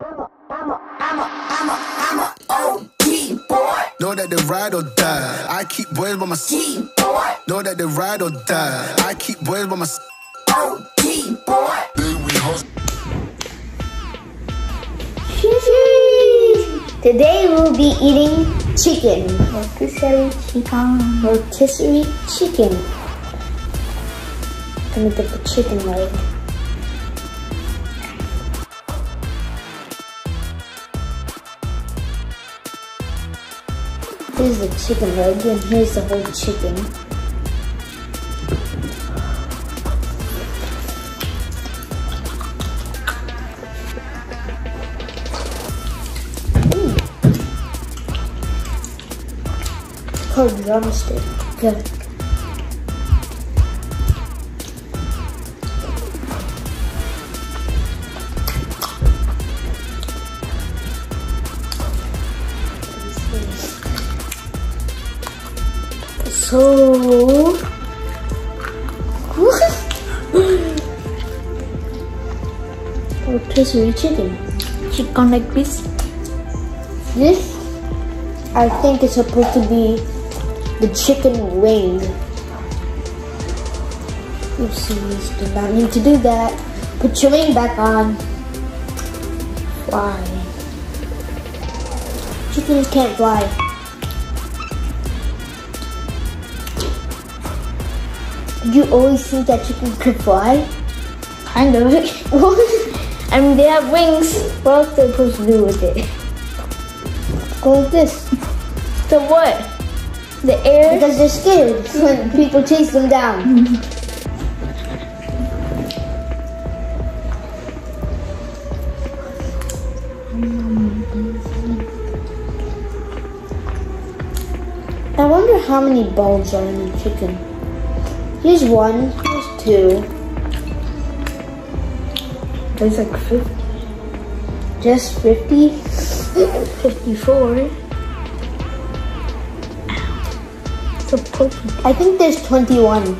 I'm a OD boy. Know that they ride or die. I keep boys by my side. Boy. Know that they ride or die. I keep boys by my side. OD boy. Then we hustle. Today we'll be eating chicken. Rotisserie chicken. Let me get the chicken right. Here's the chicken leg and here's the whole chicken. It's called drumstick. Yeah. So rotisserie chicken like this. This, I think, is supposed to be the chicken wing. Oopsies, do not need to do that. Put your wing back on. Fly. Chickens can't fly. You always think that chicken could fly? Kind of. I mean, they have wings. What else are they supposed to do with it? Go like this. So what? The air? Because they're scared when people chase them down. I wonder how many bones are in the chicken. Here's one, here's two. There's like 50. Just 50? 54. So I think there's 21.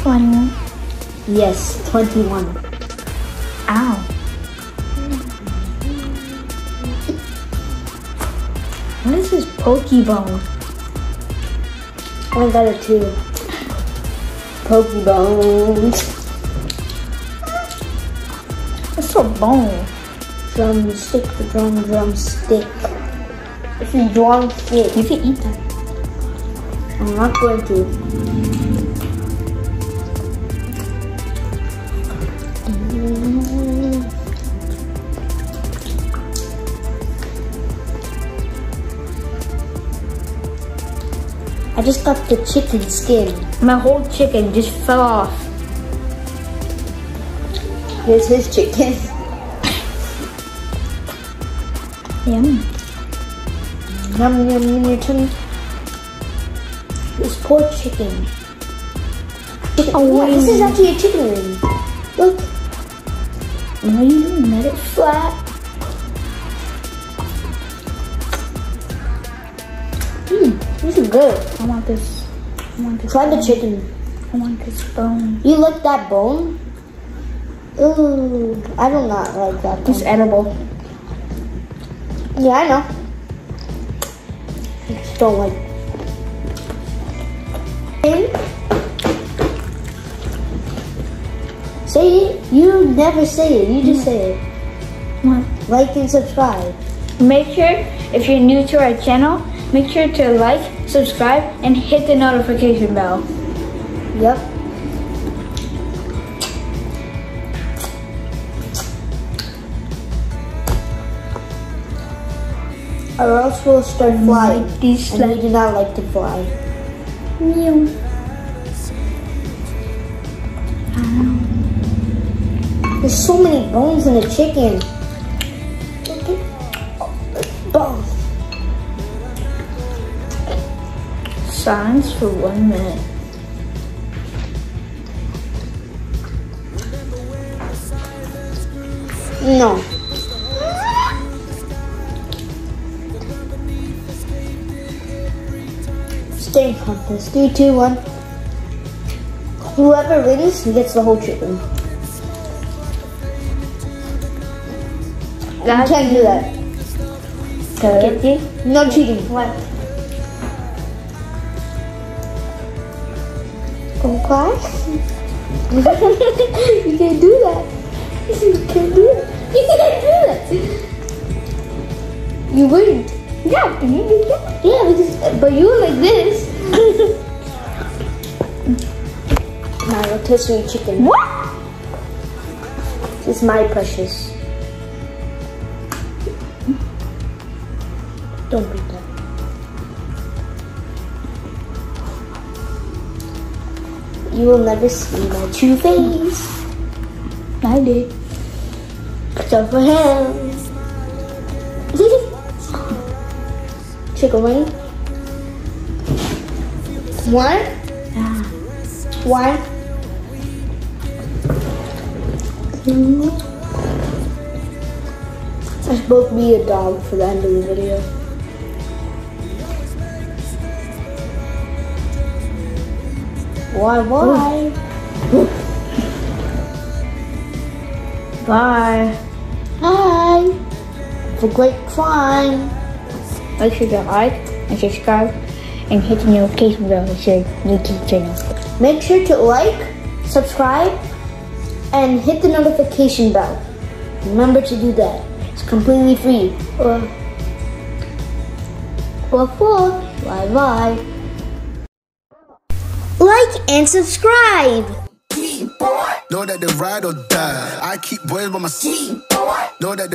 21? Yes, 21. Ow. What is this Pokeball? I got a two. Poke bones. That's a bone. Drumstick, drumstick. It's a drumstick. You can eat that. I'm not going to. I just got the chicken skin. My whole chicken just fell off. Here's his chicken. Yum. Yum, yum, yum, yum. This poor chicken. Oh, this is actually a chicken wing. Look. What are you doing? Let it flat. This is good. I want this. I want this. Try the chicken. I want this bone. You like that bone? Ooh, I do not like that bone. It's edible. Yeah, I know. I just don't like it. Say it. You never say it. You just say it. What? Like and subscribe. Make sure, if you're new to our channel, make sure to like, subscribe, and hit the notification bell. Yep. Or else we'll start flying. And we do not like to fly. Meow. There's so many bones in the chicken. Bones. Silence for 1 minute. No. Stay in contest. 3, 2, 1. Whoever wins gets the whole chicken. That's you can't do that. Spaghetti? No cheating. What? Okay. You can't do that. You can't do that. You can't do that. You wouldn't. Yeah, you did that. Yeah, because, but you were like this. My rotisserie chicken. What? It's my precious. Don't beat that. You will never see my true face. I did. So for him. Chicken wing. One. Yeah. One. Let's both be a dog for the end of the video. Why? Bye. Bye. For great fun. Make sure to like and subscribe and hit the notification bell to your YouTube channel. Make sure to like, subscribe, and hit the notification bell. Remember to do that. It's completely free. Or full. Bye bye. Like and subscribe. Know that they ride or die. I keep boys by my side. Know that they